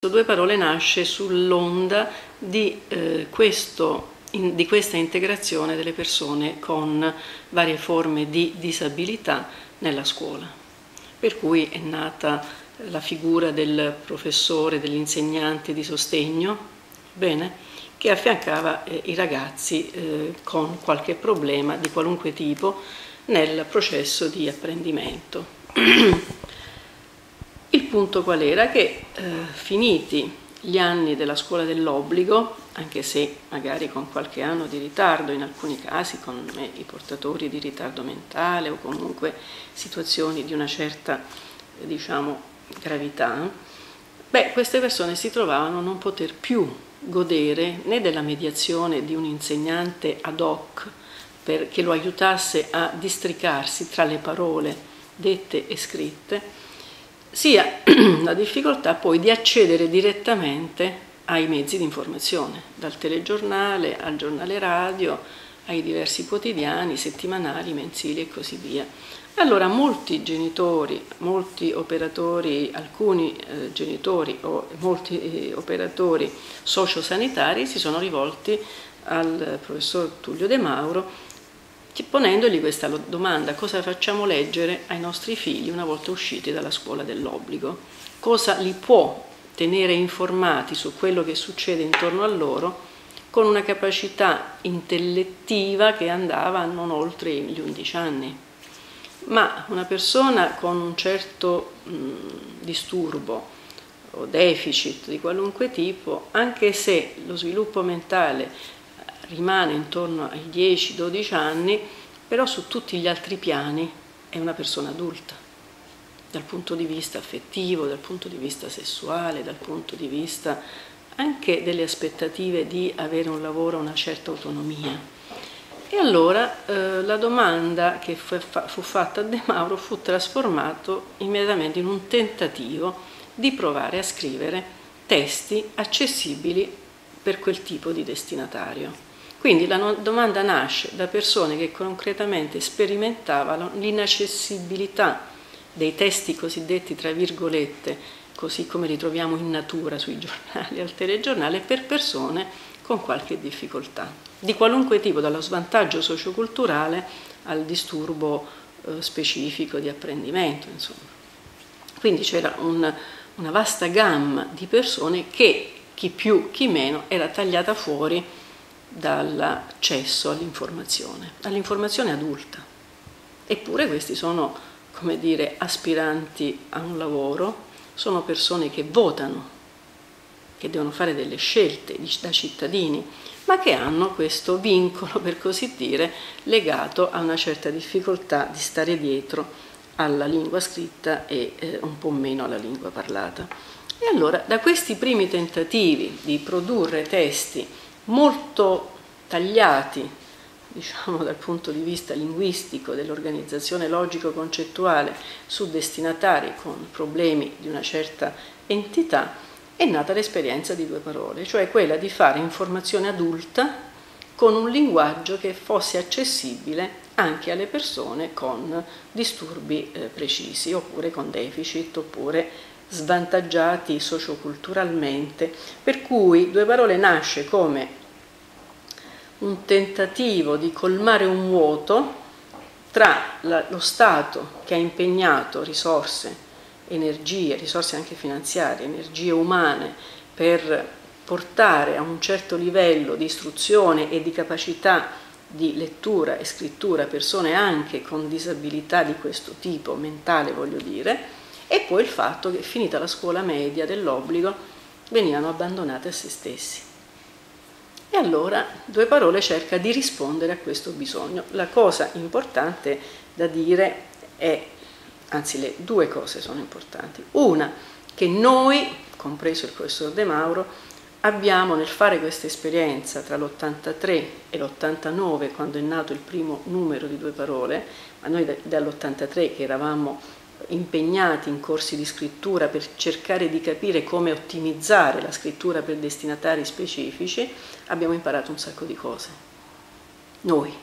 Due Parole nasce sull'onda di questa integrazione delle persone con varie forme di disabilità nella scuola, per cui è nata la figura del professore, dell'insegnante di sostegno, che affiancava i ragazzi con qualche problema di qualunque tipo nel processo di apprendimento. Il punto qual era? Che finiti gli anni della scuola dell'obbligo, anche se magari con qualche anno di ritardo, in alcuni casi con i portatori di ritardo mentale o comunque situazioni di una certa, gravità, queste persone si trovavano a non poter più godere né della mediazione di un insegnante ad hoc che lo aiutasse a districarsi tra le parole dette e scritte, sia la difficoltà poi di accedere direttamente ai mezzi di informazione, dal telegiornale al giornale radio, ai diversi quotidiani, settimanali, mensili e così via. Allora molti genitori, molti operatori sociosanitari si sono rivolti al professor Tullio De Mauro ponendogli questa domanda: cosa facciamo leggere ai nostri figli una volta usciti dalla scuola dell'obbligo? Cosa li può tenere informati su quello che succede intorno a loro con una capacità intellettiva che andava non oltre gli 11 anni? Ma una persona con un certo disturbo o deficit di qualunque tipo, anche se lo sviluppo mentale rimane intorno ai 10-12 anni, però su tutti gli altri piani è una persona adulta, dal punto di vista affettivo, dal punto di vista sessuale, dal punto di vista anche delle aspettative di avere un lavoro, una certa autonomia. E allora la domanda che fu fatta a De Mauro fu trasformata immediatamente in un tentativo di provare a scrivere testi accessibili per quel tipo di destinatario. Quindi la domanda nasce da persone che concretamente sperimentavano l'inaccessibilità dei testi cosiddetti, tra virgolette, così come li troviamo in natura sui giornali, al telegiornale, per persone con qualche difficoltà, di qualunque tipo, dallo svantaggio socioculturale al disturbo specifico di apprendimento, insomma. Quindi c'era una vasta gamma di persone che, chi più, chi meno, era tagliata fuori dall'accesso all'informazione adulta. Eppure questi sono, aspiranti a un lavoro, sono persone che votano, che devono fare delle scelte da cittadini, ma che hanno questo vincolo, per così dire, legato a una certa difficoltà di stare dietro alla lingua scritta e un po' meno alla lingua parlata. E allora, da questi primi tentativi di produrre testi molto tagliati, dal punto di vista linguistico, dell'organizzazione logico-concettuale, su destinatari con problemi di una certa entità, è nata l'esperienza di Due Parole, cioè quella di fare informazione adulta con un linguaggio che fosse accessibile anche alle persone con disturbi precisi, oppure con deficit, oppure svantaggiati socioculturalmente, per cui Due Parole nasce come un tentativo di colmare un vuoto tra lo Stato, che ha impegnato risorse, energie, risorse anche finanziarie, energie umane, per portare a un certo livello di istruzione e di capacità di lettura e scrittura persone anche con disabilità di questo tipo, mentale voglio dire, e poi il fatto che, finita la scuola media dell'obbligo, venivano abbandonate a se stessi. E allora Due Parole cerca di rispondere a questo bisogno. La cosa importante da dire è, anzi le due cose sono importanti. Una, che noi, compreso il professor De Mauro, abbiamo nel fare questa esperienza tra l'83 e l'89, quando è nato il primo numero di Due Parole, ma noi dall'83 che eravamo impegnati in corsi di scrittura per cercare di capire come ottimizzare la scrittura per destinatari specifici, abbiamo imparato un sacco di cose. Noi,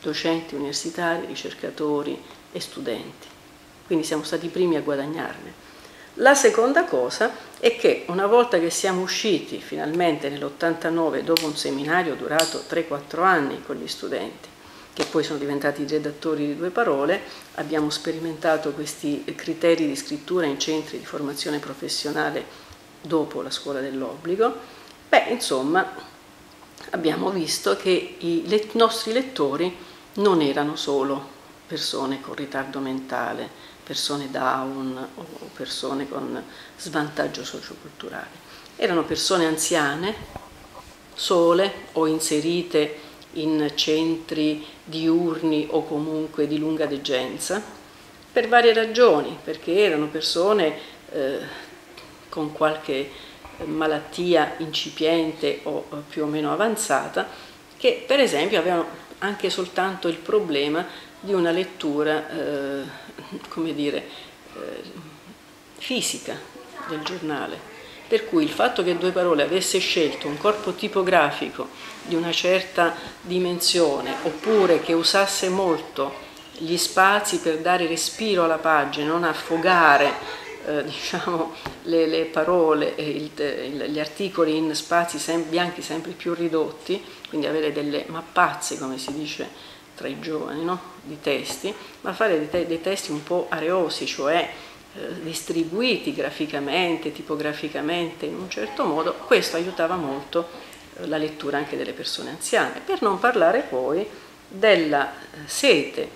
docenti universitari, ricercatori e studenti. Quindi siamo stati i primi a guadagnarne. La seconda cosa è che una volta che siamo usciti finalmente nell'89 dopo un seminario durato 3-4 anni con gli studenti, che poi sono diventati i redattori di Due Parole, abbiamo sperimentato questi criteri di scrittura in centri di formazione professionale dopo la scuola dell'obbligo, beh, insomma, abbiamo visto che i nostri lettori non erano solo persone con ritardo mentale, persone down o persone con svantaggio socioculturale, erano persone anziane, sole o inserite in centri diurni o comunque di lunga degenza, per varie ragioni, perché erano persone con qualche malattia incipiente o più o meno avanzata, che per esempio avevano anche soltanto il problema di una lettura, come dire, fisica del giornale. Per cui il fatto che Due Parole avesse scelto un corpo tipografico di una certa dimensione, oppure che usasse molto gli spazi per dare respiro alla pagina, non affogare diciamo, le parole e gli articoli in spazi bianchi sempre più ridotti, quindi avere delle mappazze, come si dice tra i giovani, no? Di testi, ma fare dei testi un po' areosi, cioè distribuiti graficamente, tipograficamente in un certo modo. Questo aiutava molto la lettura anche delle persone anziane, per non parlare poi della sete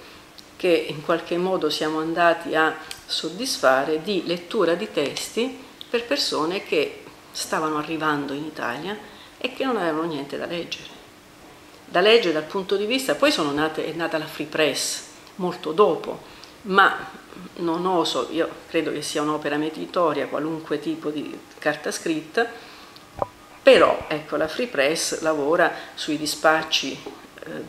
che in qualche modo siamo andati a soddisfare di lettura di testi per persone che stavano arrivando in Italia e che non avevano niente da leggere. Da leggere dal punto di vista, poi è nata la Free Press molto dopo, ma non oso, io credo che sia un'opera meritoria qualunque tipo di carta scritta, però ecco, la Free Press lavora sui dispacci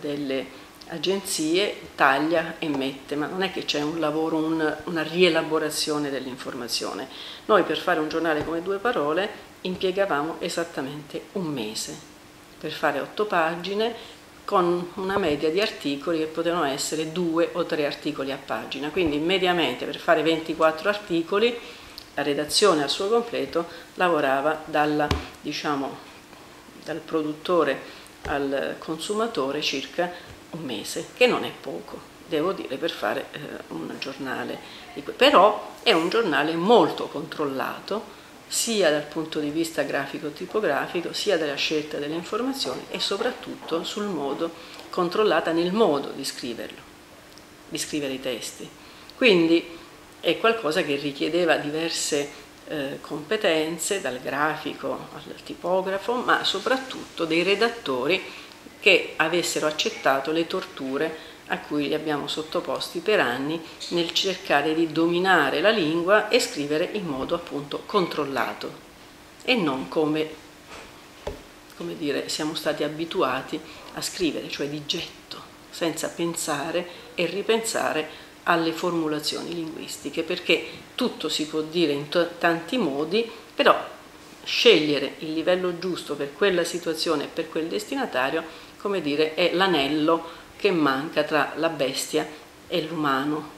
delle agenzie, taglia e mette, ma non è che c'è un lavoro, una rielaborazione dell'informazione. Noi per fare un giornale come Due Parole impiegavamo esattamente un mese per fare 8 pagine, con una media di articoli che potevano essere 2 o 3 articoli a pagina. Quindi mediamente per fare 24 articoli la redazione al suo completo lavorava dal produttore al consumatore circa un mese, che non è poco, devo dire, per fare un giornale. Però è un giornale molto controllato, sia dal punto di vista grafico-tipografico, sia dalla scelta delle informazioni e soprattutto sul modo, controllata nel modo di scriverlo, di scrivere i testi. Quindi è qualcosa che richiedeva diverse competenze, dal grafico al tipografo, ma soprattutto dei redattori che avessero accettato le torture a cui li abbiamo sottoposti per anni nel cercare di dominare la lingua e scrivere in modo appunto controllato e non come dire, siamo stati abituati a scrivere, cioè di getto, senza pensare e ripensare alle formulazioni linguistiche, perché tutto si può dire in tanti modi, però scegliere il livello giusto per quella situazione e per quel destinatario, come dire, è l'anello che manca tra la bestia e l'umano,